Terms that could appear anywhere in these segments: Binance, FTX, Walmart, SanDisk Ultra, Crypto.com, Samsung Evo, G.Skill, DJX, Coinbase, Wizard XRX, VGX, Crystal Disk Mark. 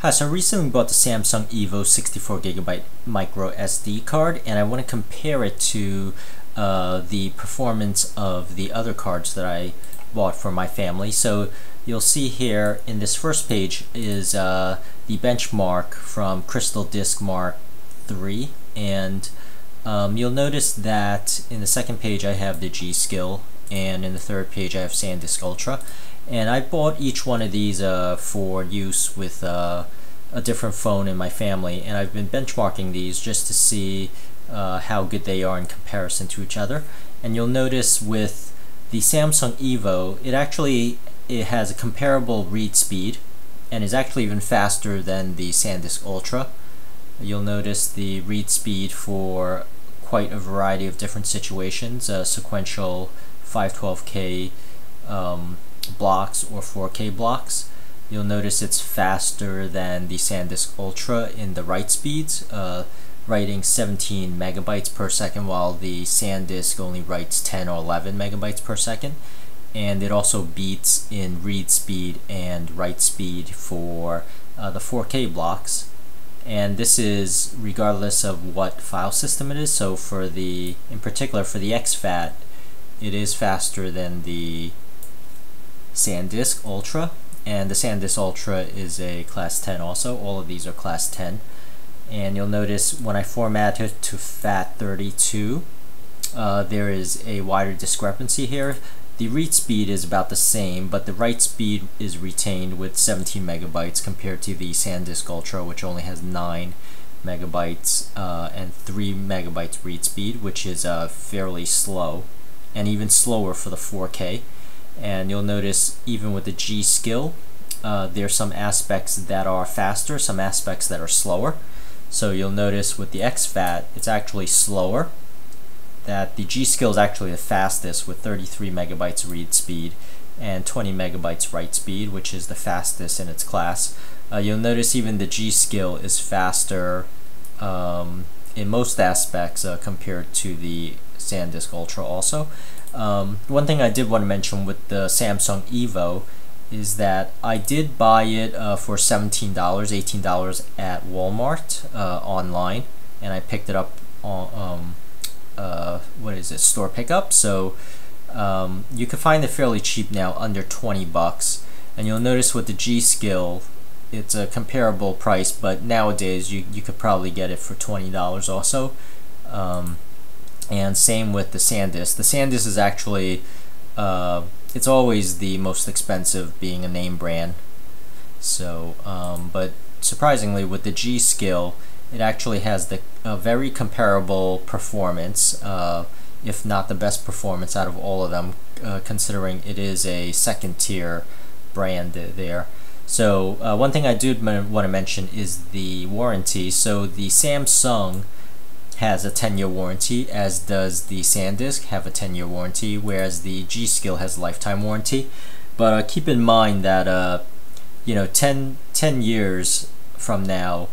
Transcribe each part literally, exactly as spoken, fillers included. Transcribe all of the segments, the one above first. Hi, so I recently bought the Samsung Evo sixty-four gigabyte micro S D card, and I want to compare it to uh, the performance of the other cards that I bought for my family. So you'll see here in this first page is uh, the benchmark from Crystal Disk Mark three, and um, you'll notice that in the second page I have the G.Skill, and in the third page I have SanDisk Ultra. And I bought each one of these uh, for use with uh, a different phone in my family, and I've been benchmarking these just to see uh, how good they are in comparison to each other. And you'll notice with the Samsung Evo, it actually it has a comparable read speed and is actually even faster than the SanDisk Ultra. You'll notice the read speed for quite a variety of different situations, uh, sequential five twelve K um, blocks or four K blocks. You'll notice it's faster than the SanDisk Ultra in the write speeds, uh, writing seventeen megabytes per second, while the SanDisk only writes ten or eleven megabytes per second. And it also beats in read speed and write speed for uh, the four K blocks. And this is regardless of what file system it is. So for the, in particular for the X FAT, it is faster than the SanDisk Ultra, and the SanDisk Ultra is a class ten also. All of these are class ten. And you'll notice when I format it to FAT thirty-two, uh, there is a wider discrepancy here. The read speed is about the same, but the write speed is retained with seventeen megabytes compared to the SanDisk Ultra, which only has nine megabytes uh, and three megabytes read speed, which is uh, fairly slow, and even slower for the four K. And you'll notice even with the G.Skill, uh, there's some aspects that are faster, some aspects that are slower. So you'll notice with the X FAT, it's actually slower, that the G.Skill is actually the fastest with thirty-three megabytes read speed and twenty megabytes write speed, which is the fastest in its class. Uh, you'll notice even the G.Skill is faster um, in most aspects uh, compared to the SanDisk Ultra also. Um, one thing I did want to mention with the Samsung Evo is that I did buy it uh, for seventeen dollars, eighteen dollars at Walmart uh, online, and I picked it up on um, uh, what is it, store pickup. So um, you can find it fairly cheap now, under twenty bucks. And you'll notice with the G.Skill, it's a comparable price, but nowadays you, you could probably get it for twenty dollars also. Um, and same with the SanDisk. The SanDisk is actually, uh, it's always the most expensive, being a name brand. So, um, but surprisingly with the G.Skill, it actually has the a very comparable performance, uh, if not the best performance out of all of them, uh, considering it is a second tier brand there. So uh, one thing I do want to mention is the warranty. So the Samsung has a ten year warranty, as does the SanDisk have a ten year warranty, whereas the G.Skill has a lifetime warranty. But uh, keep in mind that uh, you know, ten years from now,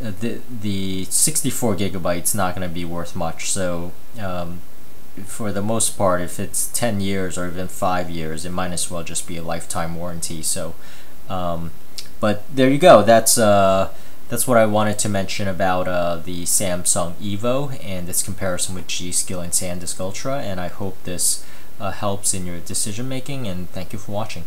uh, the the sixty-four gigabytes not going to be worth much. So um, for the most part, if it's ten years or even five years, it might as well just be a lifetime warranty. So um, but there you go. That's uh, That's what I wanted to mention about uh, the Samsung Evo and its comparison with G.Skill and SanDisk Ultra, and I hope this uh, helps in your decision making, and thank you for watching.